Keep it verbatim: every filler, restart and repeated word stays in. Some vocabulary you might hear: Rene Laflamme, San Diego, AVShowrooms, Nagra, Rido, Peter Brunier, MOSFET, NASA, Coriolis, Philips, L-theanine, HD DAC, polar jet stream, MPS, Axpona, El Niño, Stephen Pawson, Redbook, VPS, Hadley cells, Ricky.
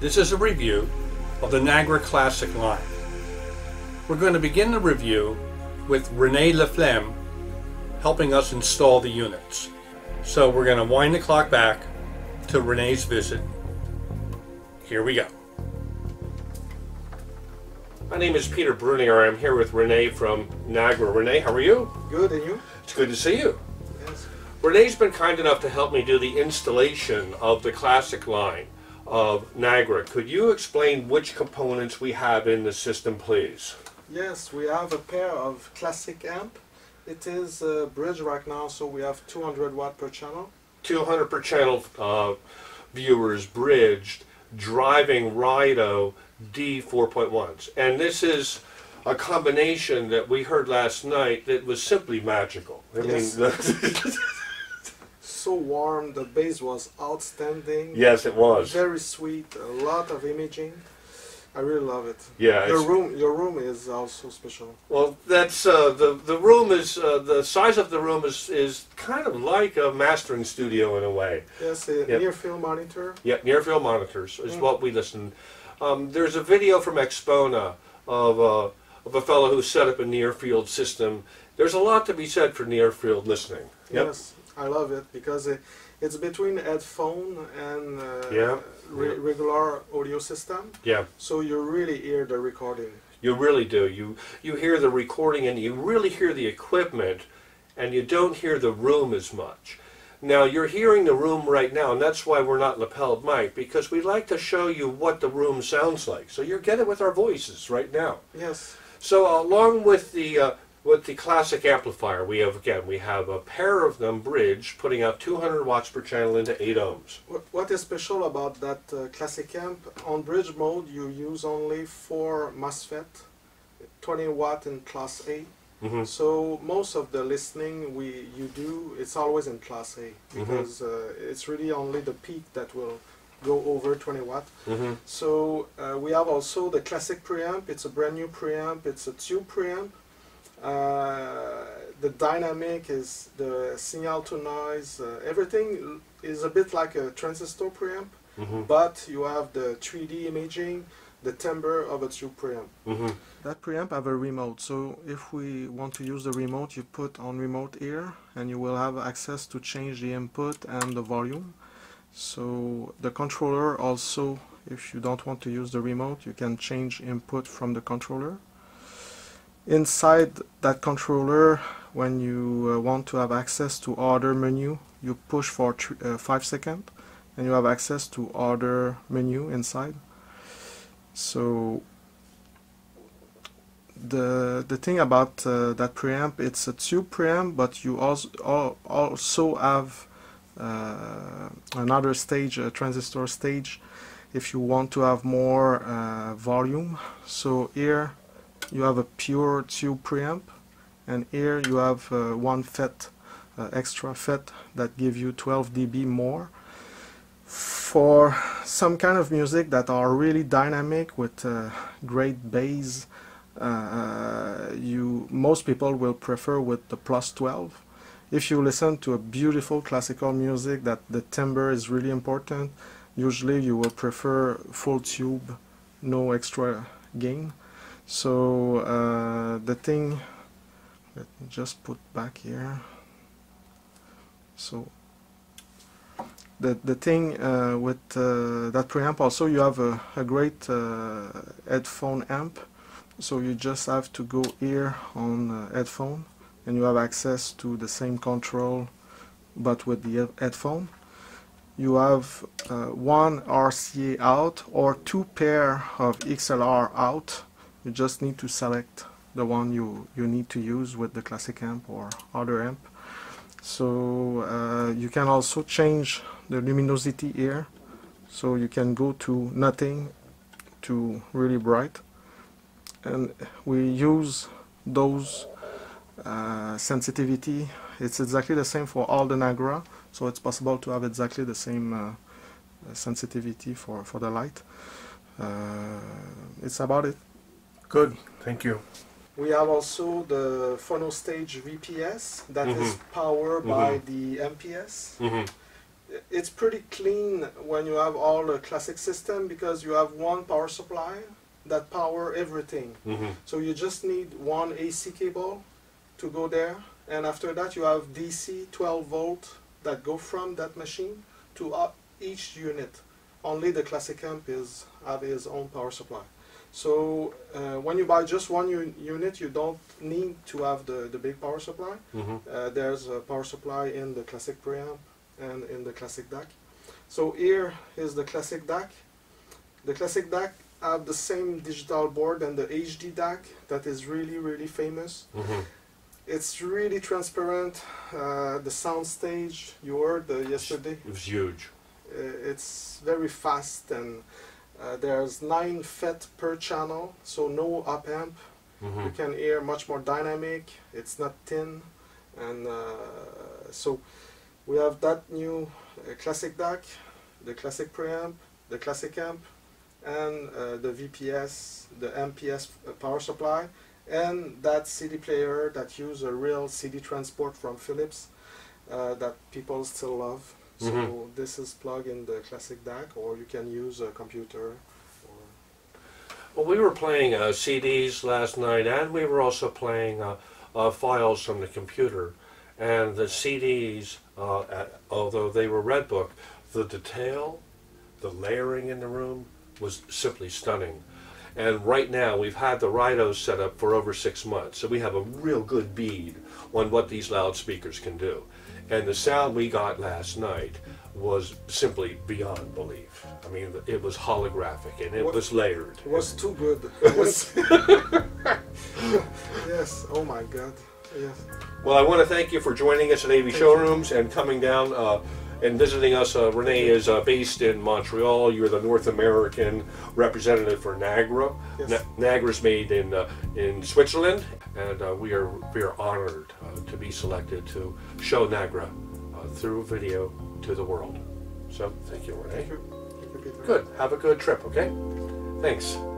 This is a review of the Nagra Classic line. We're going to begin the review with Rene Laflamme helping us install the units. So we're going to wind the clock back to Rene's visit. Here we go. My name is Peter Brunier. I'm here with Rene from Nagra. Rene, how are you? Good, and you? It's good to see you. Yes. Rene's been kind enough to help me do the installation of the Classic line of Nagra. Could you explain which components we have in the system, please? Yes, we have a pair of Classic amp. It is a bridge right now, so we have two hundred watt per channel. two hundred per channel uh, viewers bridged, driving Rido D four point ones, and this is a combination that we heard last night that was simply magical. I yes. mean, the so warm, the bass was outstanding. Yes, it was. Very sweet, a lot of imaging. I really love it. Yeah, your room, your room is also special. Well, that's uh, the the room is uh, the size of the room is is kind of like a mastering studio in a way. Yes, a yep. near field monitor. Yeah, near field monitors is mm. what we listen. Um, there's a video from Axpona of uh, of a fellow who set up a near field system. There's a lot to be said for near field listening. Yep. Yes, I love it because it, it's between headphone and uh, yeah. re regular audio system. Yeah. So you really hear the recording. You really do. You you hear the recording and you really hear the equipment, and you don't hear the room as much. Now you're hearing the room right now, and that's why we're not lapelled mic, because we like to show you what the room sounds like. So you're getting with our voices right now. Yes. So uh, along with the uh, with the Classic amplifier, we have again we have a pair of them bridged, putting out two hundred watts per channel into eight ohms. What is special about that uh, Classic amp? On bridge mode, you use only four MOSFET, twenty watt in class A. Mm-hmm. So most of the listening we you do, it's always in class A because mm-hmm. uh, it's really only the peak that will go over twenty watt. Mm-hmm. So uh, we have also the Classic preamp. It's a brand new preamp. It's a tube preamp. Uh, the dynamic is the signal to noise. Uh, everything is a bit like a transistor preamp, mm-hmm. but you have the three D imaging, the timbre of a tube preamp. Mm-hmm. That preamp have a remote, so if we want to use the remote, you put on remote here and you will have access to change the input and the volume. So the controller also, if you don't want to use the remote, you can change input from the controller. Inside that controller, when you uh, want to have access to order menu, you push for uh, five seconds and you have access to order menu inside. So the the thing about uh, that preamp, it's a tube preamp, but you also al also have uh, another stage, a transistor stage, if you want to have more uh, volume. So here you have a pure tube preamp, and here you have uh, one FET, uh, extra FET that give you twelve D B more. For some kind of music that are really dynamic with uh, great bass, uh, you most people will prefer with the plus twelve. If you listen to a beautiful classical music that the timbre is really important, usually you will prefer full tube, no extra gain. So uh, the thing, let me just put back here. So. The, the thing uh, with uh, that preamp, also you have a, a great uh, headphone amp, so you just have to go here on uh, headphone and you have access to the same control but with the headphone. You have uh, one R C A out or two pair of X L R out. You just need to select the one you, you need to use with the Classic amp or other amp. So uh, you can also change the luminosity here, so you can go to nothing to really bright, and we use those uh, sensitivity. It's exactly the same for all the Nagra, so it's possible to have exactly the same uh, sensitivity for, for the light. Uh, it's about it. Good, thank you. We have also the phono stage V P S that mm-hmm. is powered mm-hmm. by the M P S. Mm-hmm. it's pretty clean when you have all the classic system, because you have one power supply that power everything. Mm-hmm. So you just need one A C cable to go there, and after that you have D C twelve volt that go from that machine to up each unit. Only the classic amp is have his own power supply. So uh, when you buy just one un unit, you don't need to have the, the big power supply. Mm-hmm. Uh, there's a power supply in the classic preamp and in the classic D A C. So here is the classic D A C. The classic D A C have the same digital board and the H D D A C that is really, really famous. Mm-hmm. It's really transparent. Uh, the sound stage you heard uh, yesterday. It was huge. Uh, it's very fast, and uh, there's nine F E T per channel, so no op amp. Mm-hmm. You can hear much more dynamic. It's not thin, and uh, so we have that new uh, classic D A C, the classic preamp, the classic amp, and uh, the V P S, the M P S power supply, and that C D player that uses a real C D transport from Philips uh, that people still love. So mm-hmm. this is plug in the classic D A C, or you can use a computer. Or well, we were playing uh, C Ds last night, and we were also playing uh, uh, files from the computer. And the C Ds, uh, at, although they were Redbook, the detail, the layering in the room was simply stunning. And right now, we've had the Rido set up for over six months, so we have a real good bead on what these loudspeakers can do. And the sound we got last night was simply beyond belief. I mean, it was holographic, and it what, was layered. It was too good. It was yes, oh my God, yes. Well, I want to thank you for joining us at A V Showrooms and coming down uh, and visiting us. Uh, Rene is uh, based in Montreal. You're the North American representative for Nagra. Yes. Na Nagra's made in uh, in Switzerland, and uh, we are we are honored uh, to be selected to show Nagra uh, through video to the world. So thank you, Rene. Thank you. Thank you, Peter. Good. Have a good trip. Okay. Thanks.